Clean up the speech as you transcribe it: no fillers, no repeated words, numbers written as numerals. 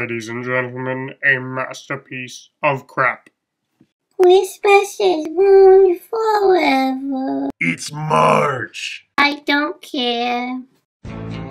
Ladies and gentlemen, a masterpiece of crap. Christmas is ruined forever. It's March. I don't care.